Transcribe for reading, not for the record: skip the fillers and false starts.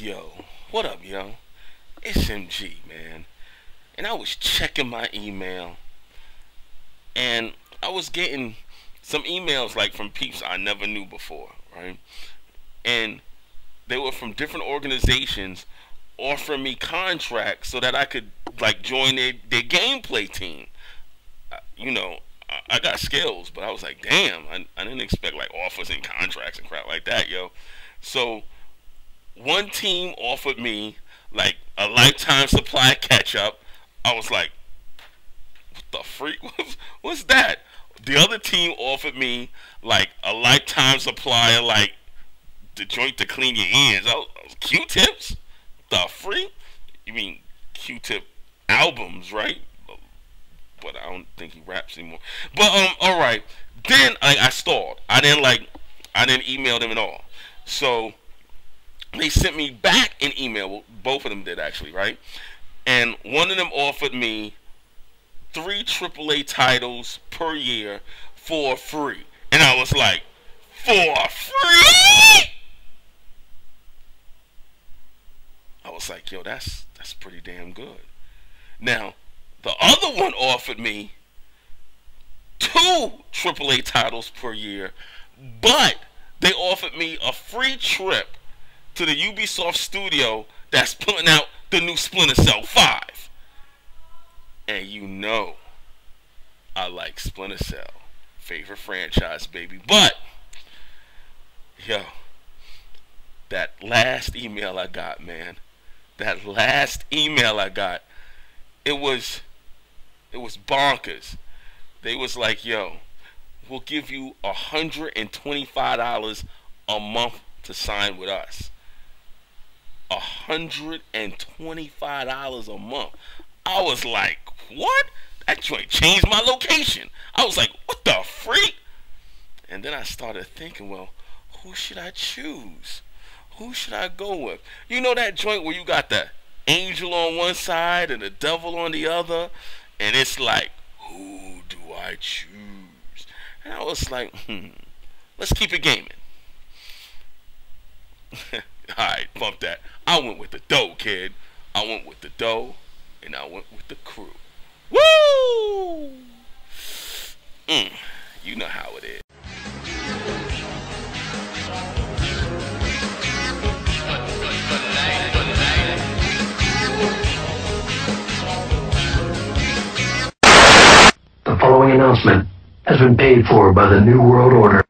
Yo, what up, yo? It's MG, man. And I was checking my email, and I was getting some emails like from peeps I never knew before, right? And they were from different organizations offering me contracts so that I could like join their gameplay team. You know, I got skills, but I was like, damn, I didn't expect like offers and contracts and crap like that, yo. So one team offered me like a lifetime supply of ketchup. I was like, what the freak? What's that? The other team offered me like a lifetime supply of like the joint to clean your ears. Q-tips? The freak? You mean Q-tip albums, right? But I don't think he raps anymore. But alright. Then I stalled. I didn't email them at all. So they sent me back an email. Well, both of them did, actually, right? And one of them offered me 3 AAA titles per year for free. And I was like, for free? I was like, yo, that's pretty damn good. Now, the other one offered me 2 AAA titles per year, but they offered me a free trip to the Ubisoft studio that's putting out the new Splinter Cell 5. And you know I like Splinter Cell. Favorite franchise, baby. But yo, that last email I got, man. That last email I got, it was bonkers. They was like, yo, we'll give you $125 a month to sign with us. $125 a month. I was like, what? That joint changed my location. I was like, what the freak? And then I started thinking, well, who should I choose? Who should I go with? You know that joint where you got the angel on one side and the devil on the other? And it's like, who do I choose? And I was like, let's keep it gaming. Alright, bump that. I went with the dough, kid. I went with the dough, and I went with the crew. Woo! You know how it is. The following announcement has been paid for by the New World Order.